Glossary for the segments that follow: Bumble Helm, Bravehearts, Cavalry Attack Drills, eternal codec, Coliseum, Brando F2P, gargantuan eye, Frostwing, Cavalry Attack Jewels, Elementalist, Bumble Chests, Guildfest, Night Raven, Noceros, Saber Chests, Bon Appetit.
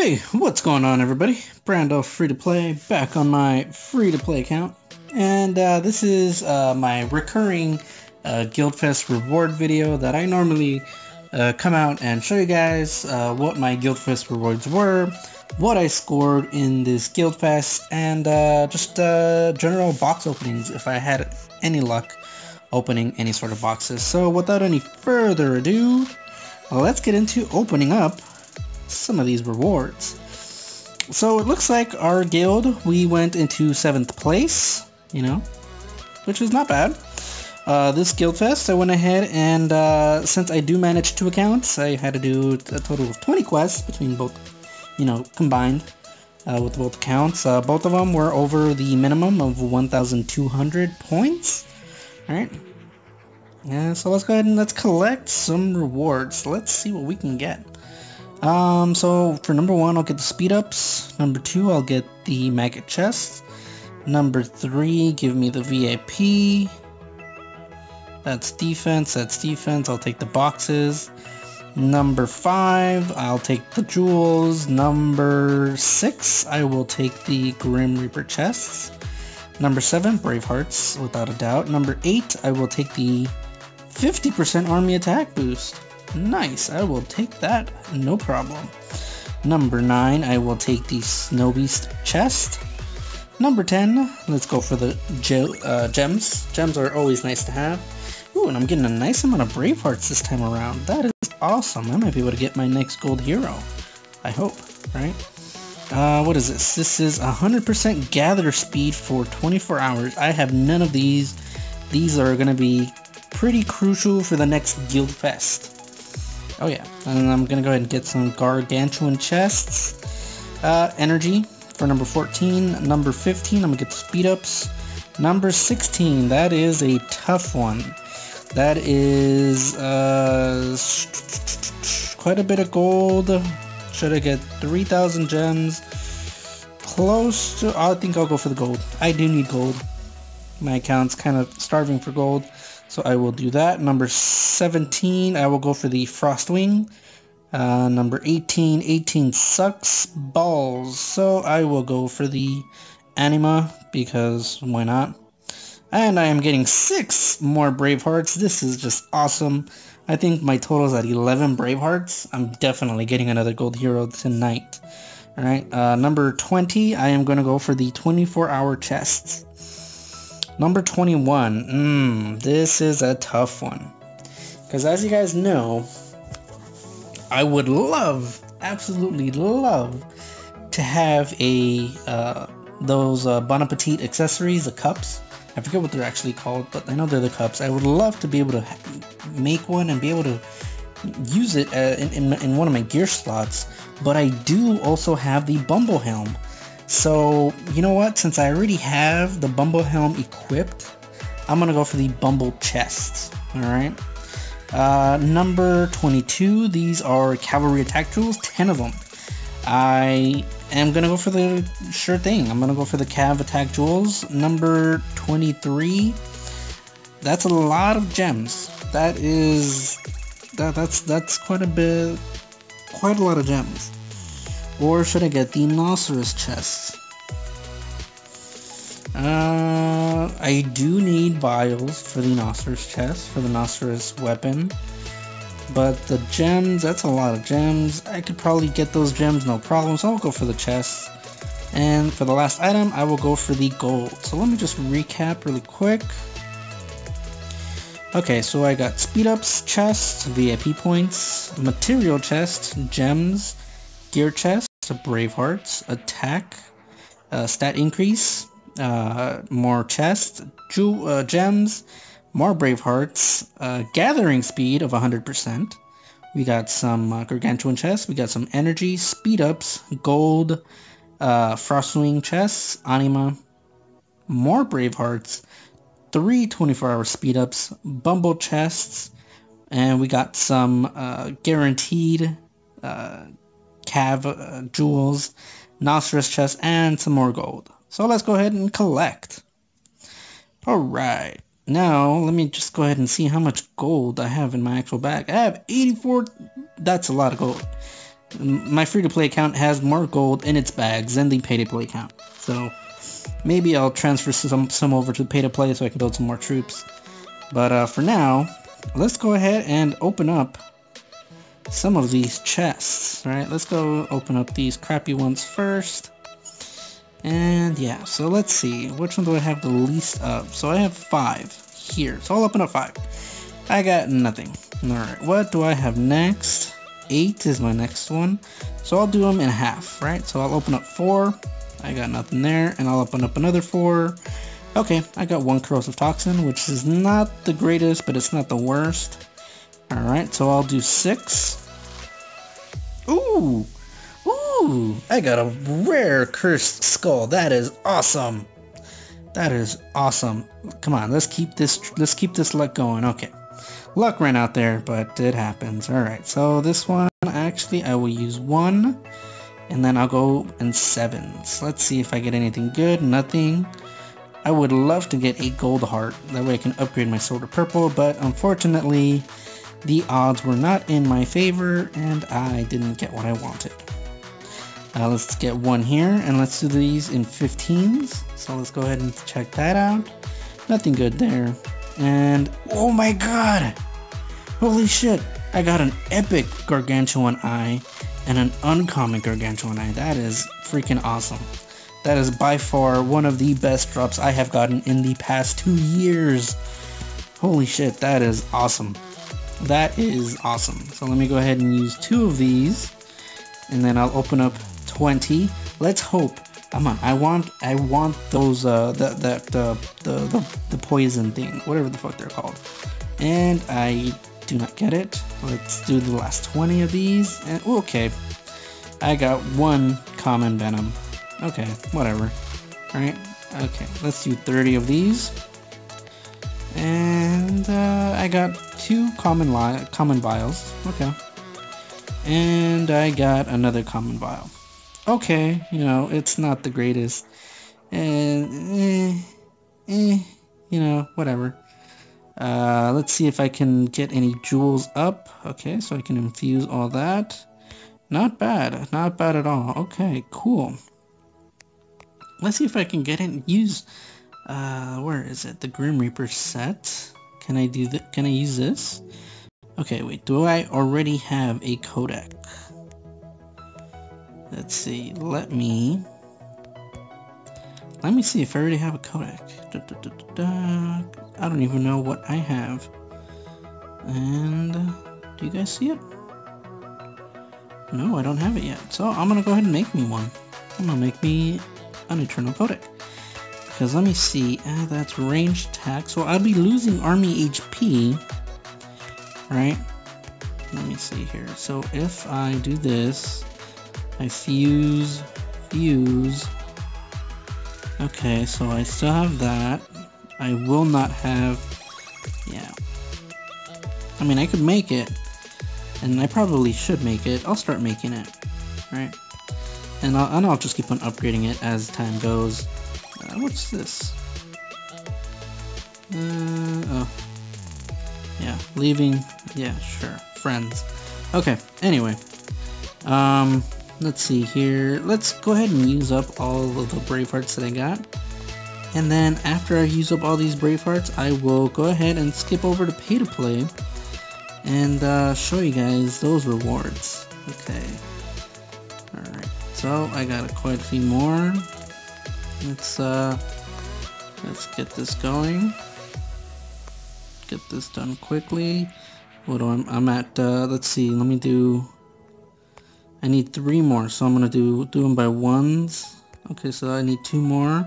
Hey, what's going on everybody? Brando Free to Play back on my Free to Play account, and this is my recurring Guildfest reward video that I normally come out and show you guys what my Guildfest rewards were, what I scored in this Guildfest, and just general box openings if I had any luck opening any sort of boxes. So without any further ado, let's get into opening up some of these rewards. So it looks like our guild, we went into 7th place, you know, which is not bad. This guild fest I went ahead and since I do manage 2 accounts, I had to do a total of 20 quests between both, you know, combined with both accounts. Both of them were over the minimum of 1,200 points. Alright, yeah, so let's go ahead and let's collect some rewards. Let's see what we can get. So for number 1, I'll get the speed ups. Number 2, I'll get the maggot chest. Number 3, give me the VIP. That's defense, that's defense. I'll take the boxes. Number 5, I'll take the jewels. Number 6, I will take the Grim Reaper chests. Number 7, Bravehearts, without a doubt. Number 8, I will take the 50% army attack boost. Nice, I will take that, no problem. Number 9, I will take the Snow Beast chest. Number 10, let's go for the gems. Gems are always nice to have. Ooh, and I'm getting a nice amount of Bravehearts this time around. That is awesome. I might be able to get my next gold hero. I hope, right? What is this? This is 100% gather speed for 24 hours. I have none of these. These are going to be pretty crucial for the next Guild Fest. Oh yeah, and I'm gonna go ahead and get some gargantuan chests. Energy for number 14. Number 15, I'm gonna get the speed ups. Number 16, that is a tough one. That is quite a bit of gold. Should I get 3,000 gems? Close to, I think I'll go for the gold. I do need gold. My account's kind of starving for gold. So I will do that. Number 17, I will go for the Frostwing. Number 18 sucks balls. So I will go for the Anima because why not? And I am getting 6 more Bravehearts. This is just awesome. I think my total is at 11 Bravehearts. I'm definitely getting another gold hero tonight. All right. Number 20, I am going to go for the 24-hour chests. Number 21, this is a tough one. Because as you guys know, I would love, absolutely love, to have a those Bon Appetit accessories, the cups. I forget what they're actually called, but I know they're the cups. I would love to be able to make one and be able to use it in one of my gear slots. But I do also have the Bumble Helm. So, you know what, since I already have the Bumble Helm equipped, I'm gonna go for the Bumble Chests, alright? Number 22, these are Cavalry Attack Jewels, 10 of them. I am gonna go for the sure thing, I'm gonna go for the Cav Attack Jewels. Number 23, that's a lot of gems. That is, that's quite a bit, quite a lot of gems. Or should I get the Noceros chest? I do need vials for the Noceros chest, for the Noceros weapon. But the gems, that's a lot of gems. I could probably get those gems, no problem, so I'll go for the chest. And for the last item, I will go for the gold. So let me just recap really quick. Okay, so I got speed ups, chests, VIP points, material chest, gems, gear chest, Bravehearts, attack, stat increase, more chests, gems, more Bravehearts, gathering speed of 100%. We got some gargantuan chests, we got some energy, speed ups, gold, Frostwing chests, Anima, more Bravehearts, 3 24-hour speed ups, Bumble chests, and we got some guaranteed Cav jewels, Noceros chest, and some more gold. So let's go ahead and collect. Alright, now let me just go ahead and see how much gold I have in my actual bag. I have 84, that's a lot of gold. My free-to-play account has more gold in its bags than the pay-to-play account. So maybe I'll transfer some over to pay-to-play so I can build some more troops. But for now, let's go ahead and open up some of these chests. All right, let's go open up these crappy ones first. And yeah, so let's see. Which one do I have the least of? So I have 5 here. So I'll open up 5. I got nothing. All right, what do I have next? 8 is my next one. So I'll do them in half, right? So I'll open up 4. I got nothing there. And I'll open up another 4. Okay, I got 1 corrosive toxin, which is not the greatest, but it's not the worst. All right, so I'll do 6. Ooh! Ooh! I got a rare cursed skull. That is awesome. That is awesome. Come on, let's keep this luck going. Okay. Luck ran out there, but it happens. All right, so this one, actually, I will use 1, and then I'll go in 7s. Let's see if I get anything good. Nothing. I would love to get a gold heart. That way I can upgrade my sword to purple, but unfortunately, the odds were not in my favor, and I didn't get what I wanted. Let's get 1 here, and let's do these in 15s. So let's go ahead and check that out. Nothing good there. And oh my god, holy shit, I got an epic gargantuan eye and an uncommon gargantuan eye. That is freaking awesome. That is by far one of the best drops I have gotten in the past 2 years. Holy shit, that is awesome. That is awesome. So let me go ahead and use 2 of these, and then I'll open up 20. Let's hope. Come on, I want those the poison thing, whatever the fuck they're called. And I do not get it. Let's do the last 20 of these. And okay, I got 1 common venom. Okay, whatever. All right. Okay, let's do 30 of these. And I got 2 common vials. Okay. And I got another common vial. Okay, you know, it's not the greatest, and you know, whatever. Let's see if I can get any jewels up. Okay, so I can infuse all that. Not bad, not bad at all. Okay, cool. Let's see if I can get it and use, where is it? The Grim Reaper set. Can I do that? Can I use this? Okay, wait, do I already have a codec? Let's see, let me see if I already have a codec. I don't even know what I have. And do you guys see it? No, I don't have it yet. So I'm gonna go ahead and make me one. I'm gonna make me an eternal codec. Because let me see, that's ranged attack. So I'll be losing army HP, right? Let me see here. So if I do this, I fuse. Okay, so I still have that. I will not have, yeah. I mean, I could make it, and I probably should make it. I'll start making it, right? And I'll just keep on upgrading it as time goes. What's this? Oh, yeah, leaving. Yeah, sure, friends. Okay. Anyway, let's see here. Let's go ahead and use up all of the Bravehearts that I got. And then after I use up all these Bravehearts, I will go ahead and skip over to pay-to-play and show you guys those rewards. Okay. Alright. So I got quite a few more. Let's get this going. Get this done quickly. What do I'm at, let's see, let me do... I need 3 more, so I'm gonna do them by 1s. Okay, so I need 2 more.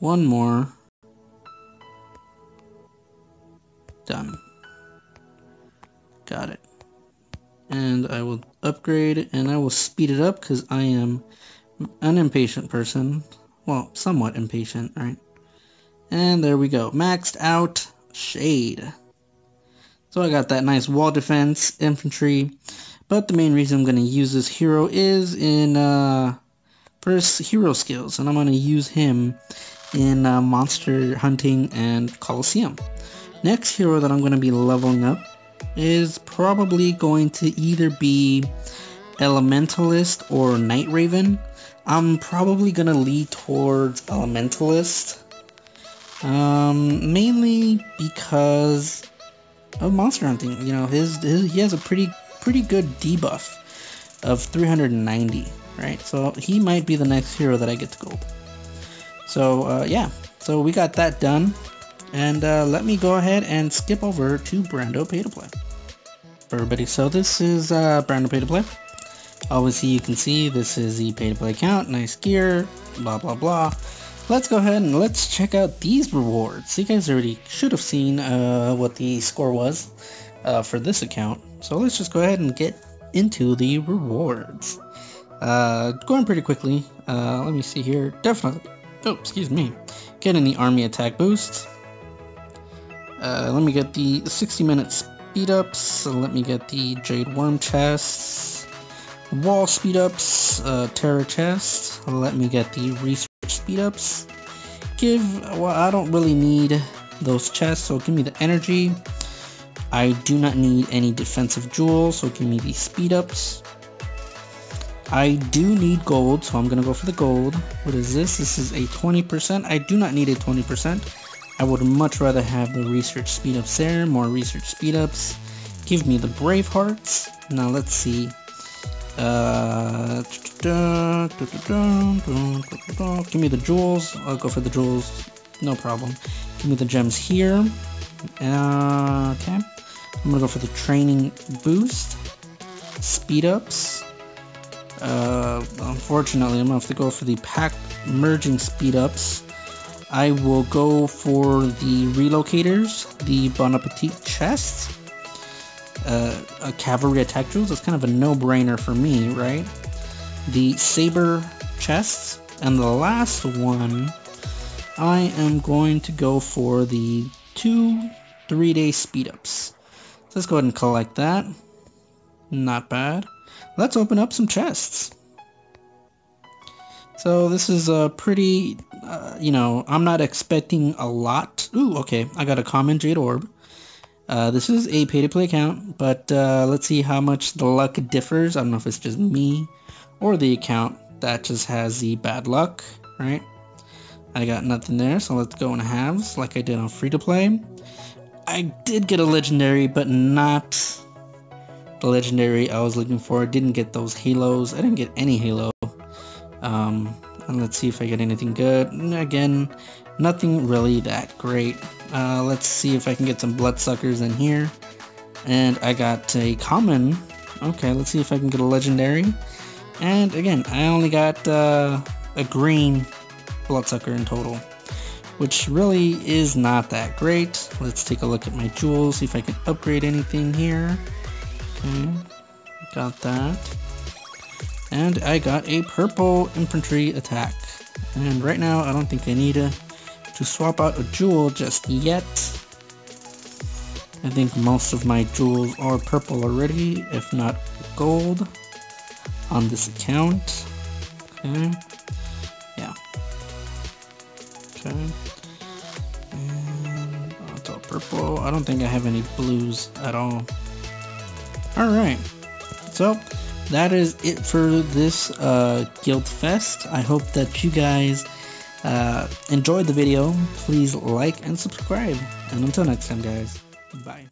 1 more. Done. Got it. And I will upgrade, and I will speed it up because I am an impatient person. Well, somewhat impatient, right? And there we go. Maxed out shade. So I got that nice wall defense, infantry, but the main reason I'm going to use this hero is in first hero skills, and I'm going to use him in monster hunting and Coliseum. Next hero that I'm going to be leveling up is probably going to either be Elementalist or Night Raven. I'm probably gonna lead towards Elementalist, mainly because of monster hunting. You know, he has a pretty good debuff of 390, right? So he might be the next hero that I get to gold. So yeah, so we got that done, and let me go ahead and skip over to Brando Pay to Play. Everybody, so this is Brando Pay to Play. Obviously, you can see this is the pay to play account. Nice gear, blah blah blah. Let's go ahead and let's check out these rewards. You guys already should have seen what the score was for this account. So let's just go ahead and get into the rewards. Going pretty quickly. Let me see here. Definitely. Oh, excuse me. Getting the army attack boost. Let me get the 60-minute speed ups. So let me get the jade worm chests, wall speed ups, terror chests. Let me get the research speed ups. Well, I don't really need those chests, so give me the energy. I do not need any defensive jewels, so give me the speed ups. I do need gold, so I'm gonna go for the gold. What is this? This is a 20%. I do not need a 20%. I would much rather have the research speed ups there. More research speed ups. Give me the Bravehearts. Now let's see. Give me the jewels. I'll go for the jewels. No problem. Give me the gems here. Okay. I'm gonna go for the training boost. Speed ups. Unfortunately, I'm gonna have to go for the pack merging speed ups. I will go for the relocators, the Bon Appetit chests, a Cavalry Attack Drills. That's kind of a no-brainer for me, right? The Saber chests, and the last one, I am going to go for the 2 3-day speed ups. So let's go ahead and collect that. Not bad. Let's open up some chests. So this is a pretty, you know, I'm not expecting a lot. Ooh, okay, I got a common jade orb. This is a pay-to-play account, but let's see how much the luck differs. I don't know if it's just me or the account that just has the bad luck, right? I got nothing there, so let's go in halves like I did on free-to-play. I did get a legendary, but not the legendary I was looking for. I didn't get those halos. I didn't get any halo. And let's see if I get anything good. Again, nothing really that great. Let's see if I can get some bloodsuckers in here. And I got a common. Okay, let's see if I can get a legendary. And again, I only got a green bloodsucker in total, which really is not that great. Let's take a look at my jewels, see if I can upgrade anything here. Okay, got that, and I got a purple infantry attack, and right now I don't think I need to swap out a jewel just yet. I think most of my jewels are purple already, if not gold, on this account. Okay, yeah, okay, and it's all purple. I don't think I have any blues at all. Alright, so that is it for this Guildfest. I hope that you guys enjoyed the video. Please like and subscribe. And until next time, guys, bye.